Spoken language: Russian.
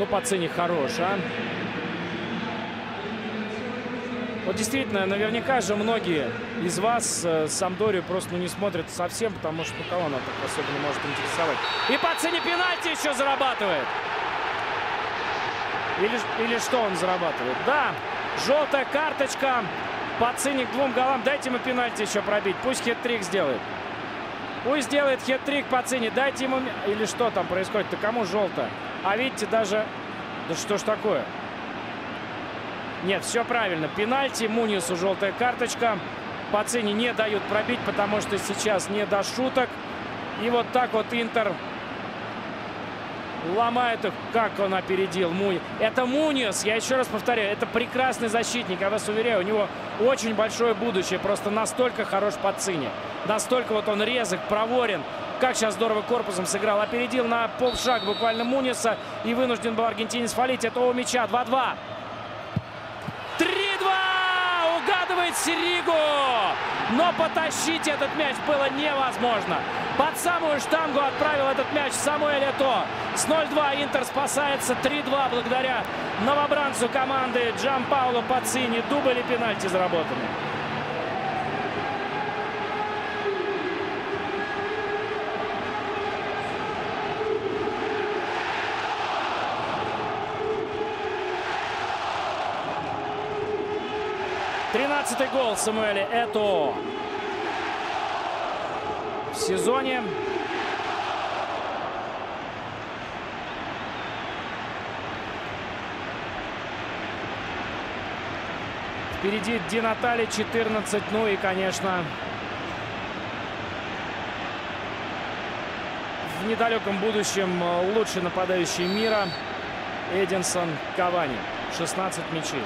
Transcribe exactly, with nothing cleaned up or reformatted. Ну, Пацини хорош, а. Вот действительно, наверняка же многие из вас э, с Амдори просто ну, не смотрят совсем, потому что кого она так особенно может интересовать. И Пацини пенальти еще зарабатывает. Или, или что он зарабатывает? Да, желтая карточка. Пацини к двум голам. Дайте ему пенальти еще пробить. Пусть хет-трик сделает. Пусть сделает хет-трик Пацини. Дайте ему... Или что там происходит-то? Кому желто? А видите, даже... Да что ж такое? Нет, все правильно. Пенальти. Мунису желтая карточка. Пацини не дают пробить, потому что сейчас не до шуток. И вот так вот Интер... Ломает их. Как он опередил. Мунь. Это Муньос. Я еще раз повторяю. Это прекрасный защитник. Я вас уверяю, у него очень большое будущее. Просто настолько хорош Пацини. Настолько вот он резок, проворен. Как сейчас здорово корпусом сыграл. Опередил на полшага буквально Муньоса. И вынужден был аргентинец фалить от этого мяча. два-два. три-два! Угадывает Сиригу. Но потащить этот мяч было невозможно. Под самую штангу отправил этот мяч Самуэль Это. С ноль-два Интер спасается три-два благодаря новобранцу команды Джампаоло Пацини. Дубль и пенальти заработаны. тринадцатый гол Самуэля Это. В сезоне. Впереди Ди Наталья четырнадцать. Ну и, конечно, в недалеком будущем лучший нападающий мира Эдинсон Кавани. шестнадцать мячей.